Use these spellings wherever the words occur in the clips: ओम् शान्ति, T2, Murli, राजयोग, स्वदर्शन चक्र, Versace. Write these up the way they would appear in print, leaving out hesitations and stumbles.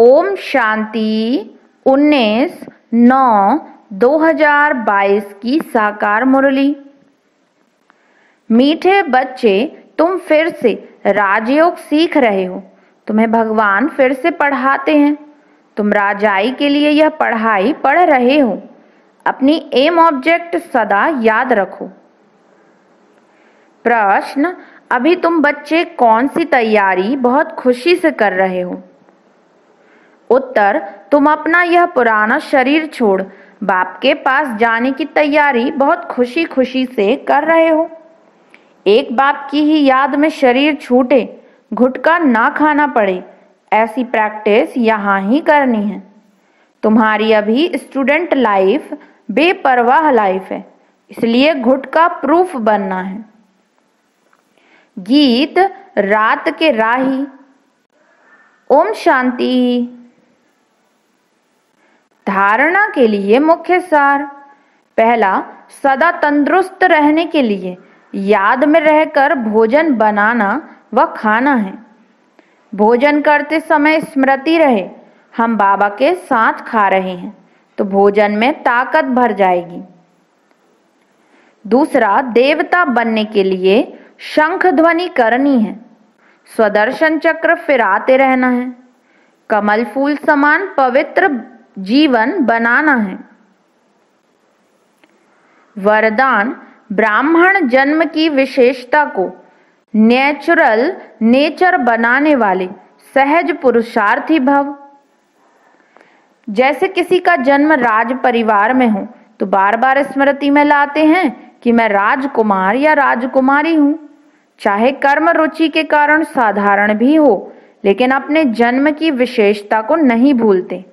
ओम शांति 19/9/2022 की साकार मुरली। मीठे बच्चे, तुम फिर से राजयोग सीख रहे हो। तुम्हें भगवान फिर से पढ़ाते हैं। तुम राजाई के लिए यह पढ़ाई पढ़ रहे हो। अपनी एम ऑब्जेक्ट सदा याद रखो। प्रश्न, अभी तुम बच्चे कौन सी तैयारी बहुत खुशी से कर रहे हो? उत्तर, तुम अपना यह पुराना शरीर छोड़ बाप के पास जाने की तैयारी बहुत खुशी खुशी से कर रहे हो। एक बाप की ही याद में शरीर छूटे, घुटका ना खाना पड़े, ऐसी प्रैक्टिस यहाँ ही करनी है। तुम्हारी अभी स्टूडेंट लाइफ बेपरवाह लाइफ है, इसलिए घुटका प्रूफ बनना है। गीत रात के राही। ओम शांति। धारणा के लिए मुख्य सार। पहला, सदा तंदुरुस्त रहने के लिए याद में रहकर भोजन बनाना व खाना है। भोजन करते समय स्मृति रहे हम बाबा के साथ खा रहे हैं, तो भोजन में ताकत भर जाएगी। दूसरा, देवता बनने के लिए शंख ध्वनि करनी है। स्वदर्शन चक्र फिराते रहना है। कमल फूल समान पवित्र जीवन बनाना है। वरदान, ब्राह्मण जन्म की विशेषता को नेचुरल नेचर बनाने वाले सहज पुरुषार्थी भव। जैसे किसी का जन्म राज परिवार में हो तो बार बार स्मृति में लाते हैं कि मैं राजकुमार या राजकुमारी हूँ। चाहे कर्म रुचि के कारण साधारण भी हो, लेकिन अपने जन्म की विशेषता को नहीं भूलते।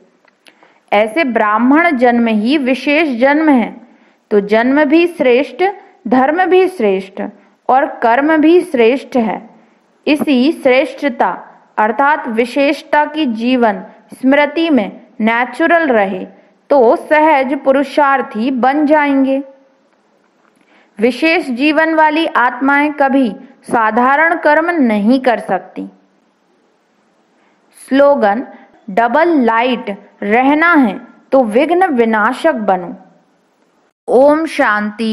ऐसे ब्राह्मण जन्म ही विशेष जन्म है, तो जन्म भी श्रेष्ठ, धर्म भी श्रेष्ठ और कर्म भी श्रेष्ठ है। इसी श्रेष्ठता अर्थात विशेषता की जीवन स्मृति में नेचुरल रहे तो सहज पुरुषार्थी बन जाएंगे। विशेष जीवन वाली आत्माएं कभी साधारण कर्म नहीं कर सकती। स्लोगन, डबल लाइट रहना है तो विघ्न विनाशक बनो। ओम शांति।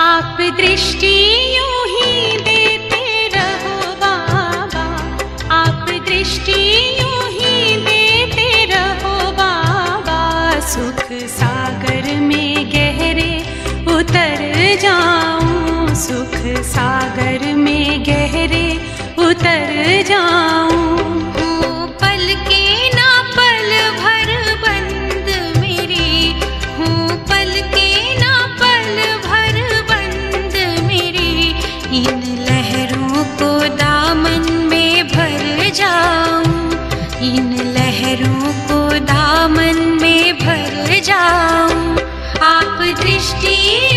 आप दृष्टि यूं ही देते रहो बाबा, आप दृष्टि यूं ही देते रहो बाबा। सुख सागर में गहरे उतर जाऊं, सुख सागर में गहरे उतर जाऊं। पल के ना पल भर बंद मेरे, हूँ पल के ना पल भर बंद मेरे। इन लहरों को दामन में भर जाऊं, इन लहरों को दामन में भर जाऊं। आप दृष्टि